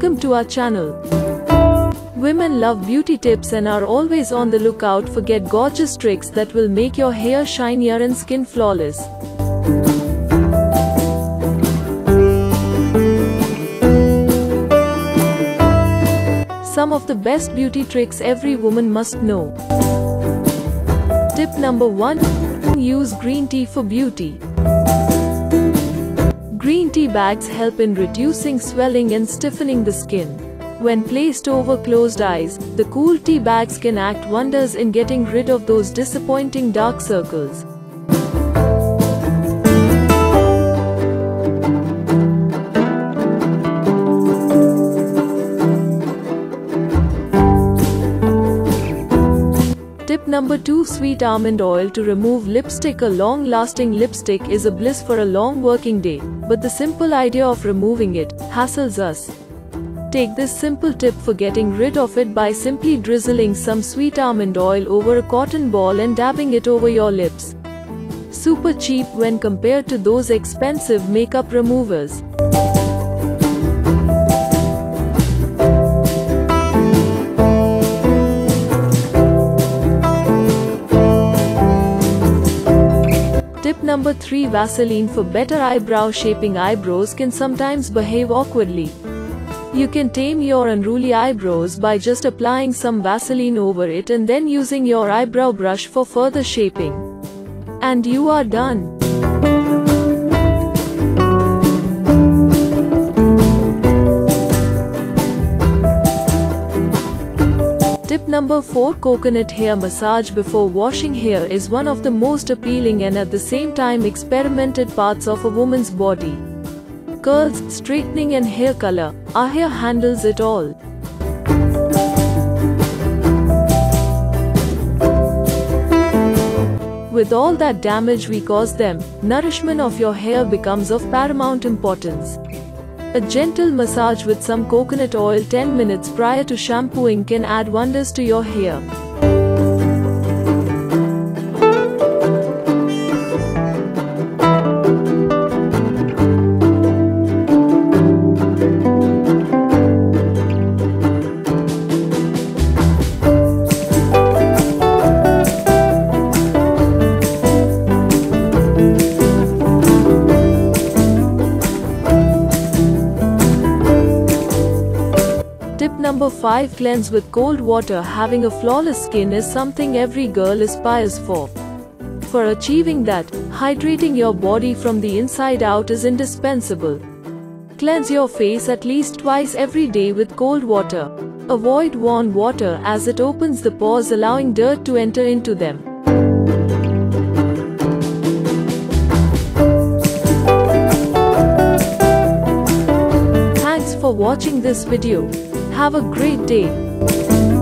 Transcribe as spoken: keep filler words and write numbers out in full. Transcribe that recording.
Welcome to our channel. Women love beauty tips and are always on the lookout for get gorgeous tricks that will make your hair shinier and skin flawless. Some of the best beauty tricks every woman must know. Tip number one. Use green tea for beauty. Green tea bags help in reducing swelling and stiffening the skin. When placed over closed eyes, the cool tea bags can act wonders in getting rid of those disappointing dark circles. Tip number two. Sweet almond oil to remove lipstick. A long-lasting lipstick is a bliss for a long working day, but the simple idea of removing it hassles us. Take this simple tip for getting rid of it by simply drizzling some sweet almond oil over a cotton ball and dabbing it over your lips. Super cheap when compared to those expensive makeup removers. Tip number three. Vaseline for better eyebrow shaping. Eyebrows can sometimes behave awkwardly. You can tame your unruly eyebrows by just applying some Vaseline over it and then using your eyebrow brush for further shaping. And you are done. Tip number four. Coconut hair massage before washing. Hair is one of the most appealing and at the same time experimented parts of a woman's body. Curls, straightening and hair color, our hair handles it all. With all that damage we cause them, nourishment of your hair becomes of paramount importance. A gentle massage with some coconut oil ten minutes prior to shampooing can add wonders to your hair. Number five. Cleanse with cold water. Having a flawless skin is something every girl aspires for. For achieving that, hydrating your body from the inside out is indispensable. Cleanse your face at least twice every day with cold water. Avoid warm water as it opens the pores, allowing dirt to enter into them. Thanks for watching this video. Have a great day.